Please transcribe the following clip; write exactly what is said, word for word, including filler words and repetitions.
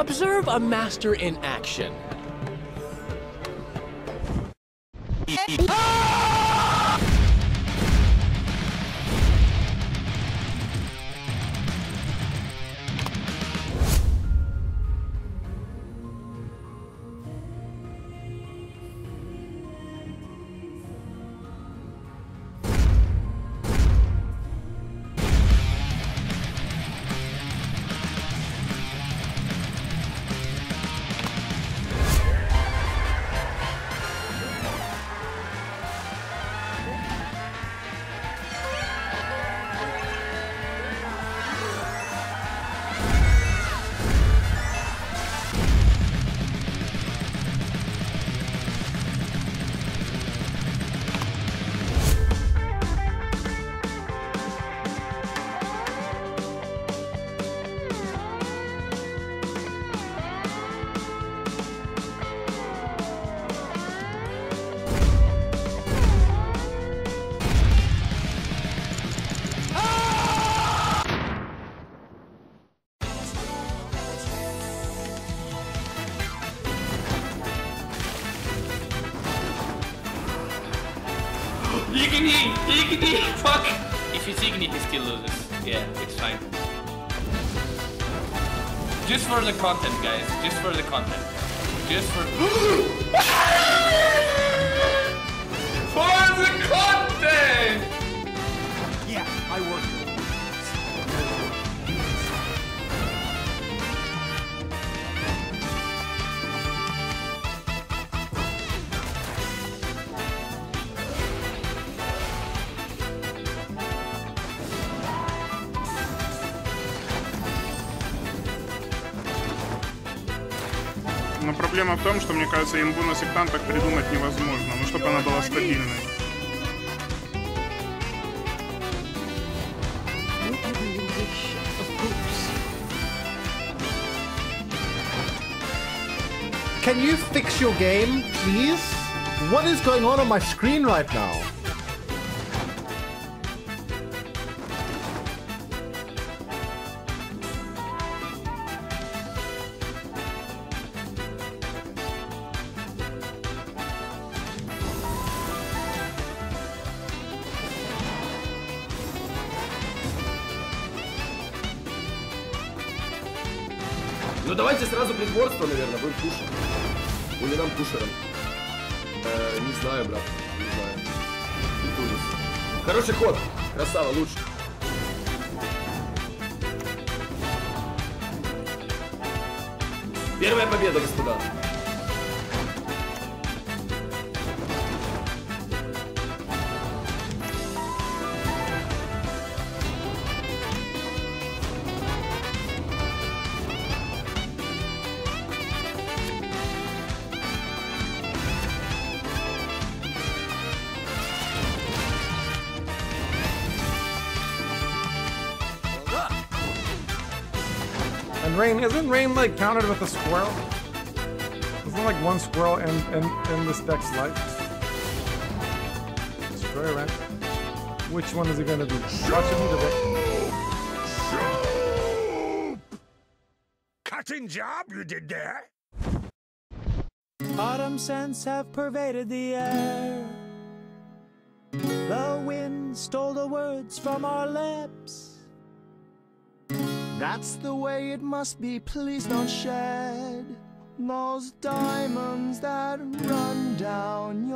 Observe a master in action. Igni! Igni! Fuck! If it's Igni, he still loses. Yeah, it's fine. Just for the content, guys. Just for the content. Just for... for the content! Yeah, I work. Но проблема в том, что, мне кажется, имбу на сектантах придумать невозможно, ну, чтобы она была стабильной. Can you fix your game, please? What is going on on my screen right now? Ну давайте сразу притворство, наверное, будем пушером. Будем пушером. Э, не знаю, брат. Не знаю. Притулись. Хороший ход. Красава, лучше. Первая победа, господа. Rain, isn't rain like countered with a squirrel? Isn't like one squirrel in, in, in this deck's life? Destroy rain. Which one is it gonna be? Watch it in the deck. Cutting job you did there. Autumn scents have pervaded the air. The wind stole the words from our lips. That's the way it must be, please don't shed those diamonds that run down